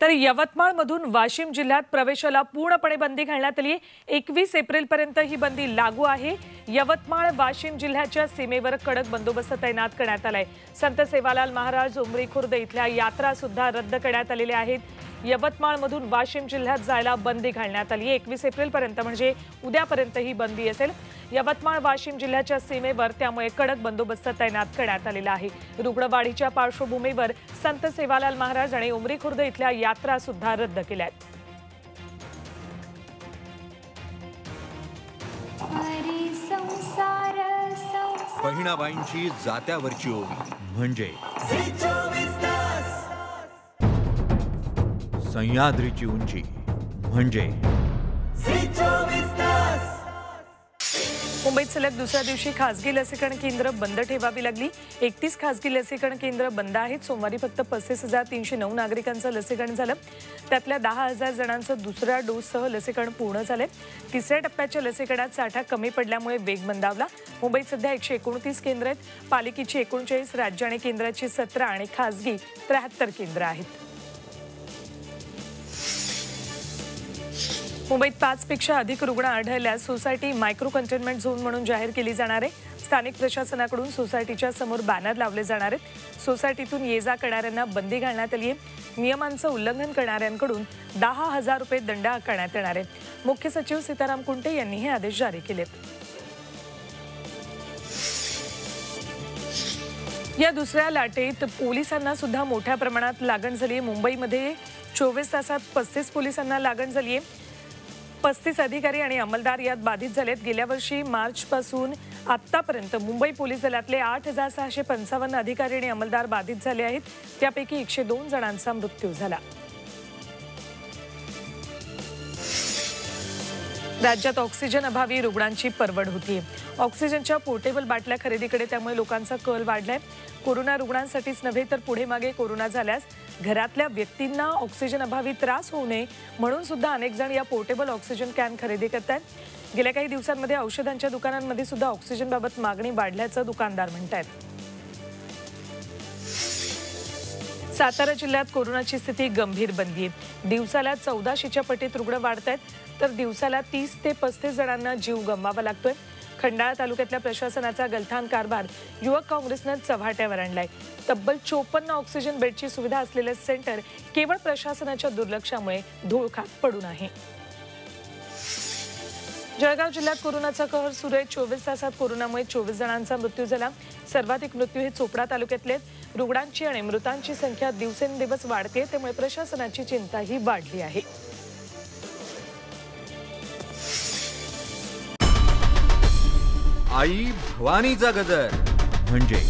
तर यवतमाळमधून वाशिम जिल्ह्यात प्रवेशाला पूर्णपणे बंदी घालण्यात आली आहे। 21 एप्रिलपर्यंत ही बंदी लागू आहे। यवतमाळ वाशिम जिल्ह्याच्या सीमेवर कडक बंदोबस्त तैनात करण्यात आलाय। संत सेवालाल महाराज उमरी खुर्द इथल्या यात्रा सुद्धा रद्द करण्यात आलेल्या आहेत। यवतमाळमधून वाशिम जिल्ह्यात जायला बंदी घालण्यात आली आहे। 21 एप्रिलपर्यंत म्हणजे उद्यापर्यंत ही बंदी असेल। यवतमाळ वाशिम जिल्ह्याच्या सीमेवर त्यामुळे कडक बंदोबस्त तैनात करण्यात आलेला आहे। रुग्णवाढीच्या पार्श्वभूमीवर संत सेवालाल महाराज आणि उमरी खुर्द इथल्या यात्रा सुद्धा रद्द केल्या आहेत। बहिणाबाईंची जात्यावरची ओवी म्हणजे सह्याद्रीची उंची म्हणजे मुंबईत सलग दुसऱ्या दिवशी खासगी लसीकरण केंद्र बंद ठेवावी लागली। 31 खासगी लसीकरण केंद्र बंद आहेत। सोमवारी फक्त 35,309 नागरिकांचं लसीकरण झालं। त्यातल्या 10,000 जणांचं दुसऱ्या डोससह लसीकरण पूर्ण झाले। तिसऱ्या टप्प्याच्या लसीकरणात साठा कमी पडल्यामुळे वेग मंदावला। मुंबईत सध्या 129 केंद्र आहेत। पालिकेची 39, राज्य आणि केंद्राची 17 आणि खासगी 73 केंद्र आहेत। मुंबईत 5 पेक्षा अधिक रुग्ण आढळल्यास सोसायटी मायक्रो कंटेनमेंट झोन म्हणून जाहीर केली जाणार आहे। स्थानिक प्रशासनाकडून सोसायटीच्या समोर बॅनर लावले जाणार आहेत। सोसायटीतून ये-जा करणाऱ्यांना बंदी घालण्यात आली आहे। नियमांचं उल्लंघन करणाऱ्यांकडून 10,000 रुपये दंड आकारण्यात येणार आहे। मुख्य सचिव सीताराम कुंटे यांनी हे आदेश जारी केलेत। या दुसऱ्या लाटेत पोलिसांना सुद्धा मोठ्या प्रमाणात लागण झाली आहे। मुंबईमध्ये 24 तासात 35 पोलिसांना लागण झाली आहे। 35 अधिकारी आणि अंमलदार यात बाधित झालेत। गेल्या वर्षी मार्चपासून आतापर्यंत मुंबई पोलीस दलातले 8,655 अधिकारी आणि अंमलदार बाधित झाले आहेत। त्यापैकी 102 जणांचा मृत्यू झाला। राज्यात ऑक्सिजन अभावी रुग्णांची परवड होती। ऑक्सिजनच्या पोर्टेबल बाटल्या खरेदीकडे त्यामुळे लोकांचा कल वाढलाय। कोरोना रुग्णांसाठीच नव्हे तर पुढे मागे कोरोना झाल्यास घरातल्या व्यक्तींना ऑक्सिजन अभावी त्रास होऊ नये म्हणून सुद्धा अनेक जण या पोर्टेबल ऑक्सिजन कॅन खरेदी करतात। गेल्या काही दिवसांमध्ये औषधांच्या दुकानांमध्ये सुद्धा ऑक्सिजन बाबत मागणी वाढल्याचं दुकानदार म्हणतात। सातारा जिल्ह्यात कोरोनाची स्थिती गंभीर बनली आहे। दिवसाला 1400च्या पटीत रुग्ण वाढतात तर दिवसाला 30 ते 35 जणांना जीव गमवावा लागतोय। खंडाळा तालुक्यातल्या प्रशासनाचा गलथान कारभार युवक काँग्रेसनं चव्हाट्यावर आणलाय। तब्बल 54 ऑक्सिजन बेडची सुविधा असलेले सेंटर केवळ प्रशासनाच्या दुर्लक्षामुळे धूळखात पडून आहे। जळगाव जिल्ह्यात कोरोनाचा कहर सुरू आहे। 24 तासात कोरोनामुळे 24 जणांचा मृत्यू झाला। सर्वाधिक मृत्यू हे चोपडा तालुक्यातले आहेत। रुग्णांची आणि मृतांची संख्या दिवसेंदिवस वाढते त्यामुळे प्रशासनाची चिंता ही वाढली आहे। आई भवानीचा गजर म्हणजे